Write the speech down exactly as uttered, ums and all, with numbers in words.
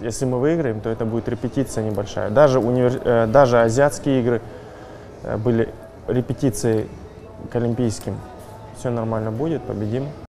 Если мы выиграем, то это будет репетиция небольшая. Даже, универ... Даже азиатские игры были репетицией к олимпийским. Все нормально будет, победим.